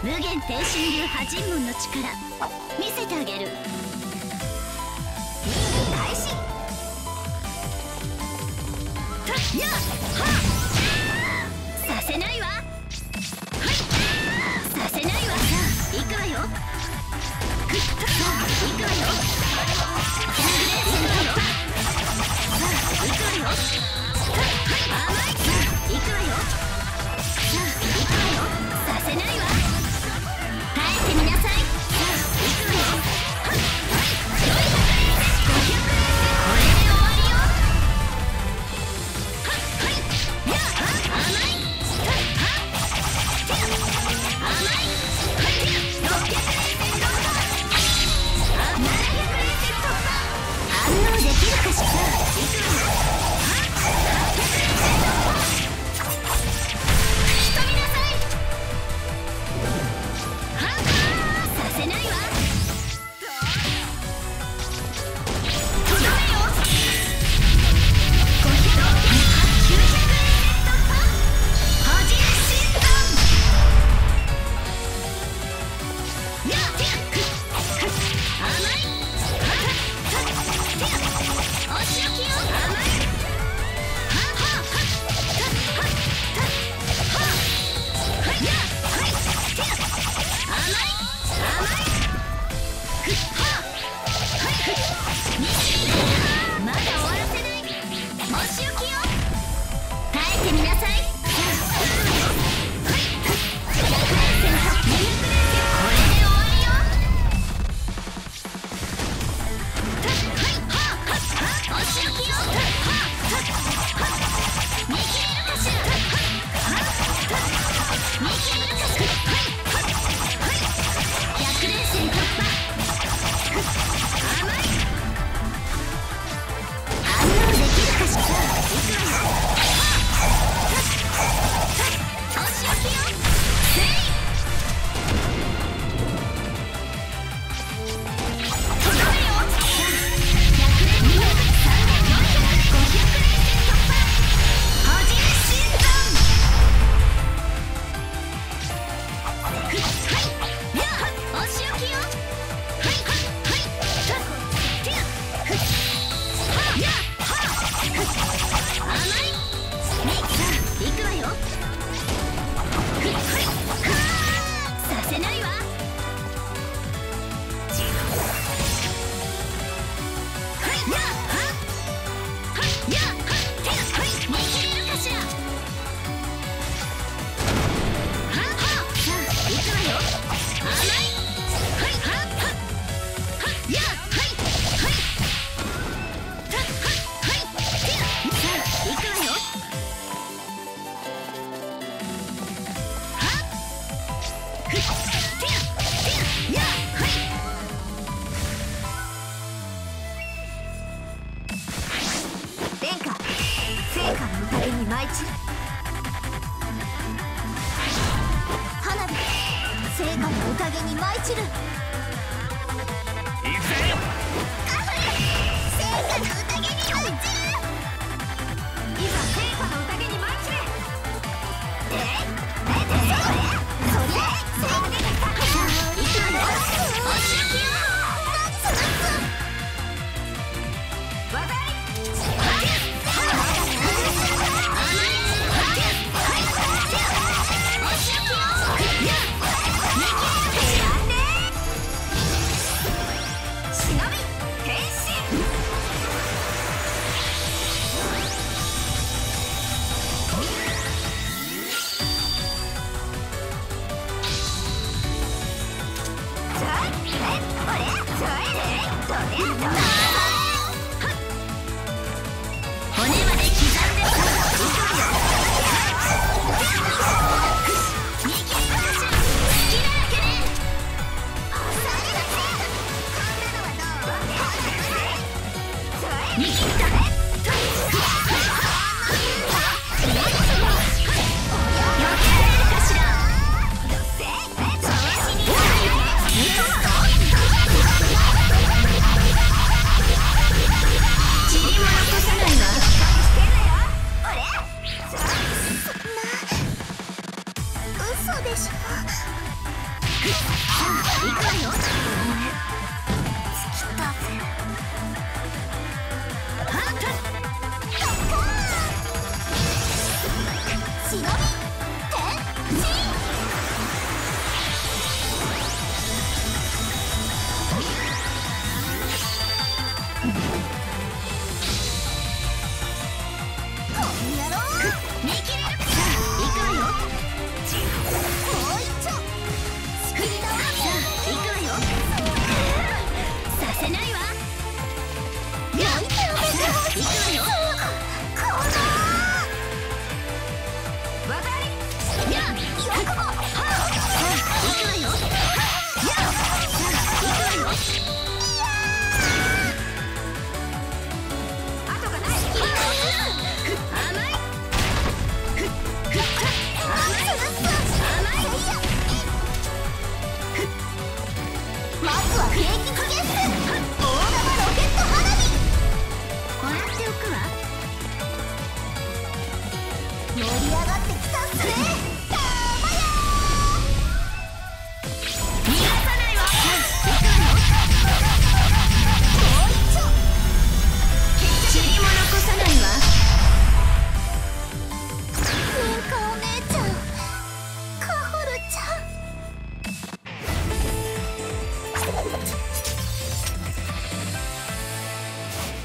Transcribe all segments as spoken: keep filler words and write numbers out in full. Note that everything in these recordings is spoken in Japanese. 無限転身流破人門の力見せてあげる。リング開始。やっはっさせないわ。はいさせないわ。行くわよ。行くわよ。行くわよ。甘い。行くわよ。させないわ。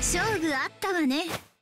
勝負あったわね。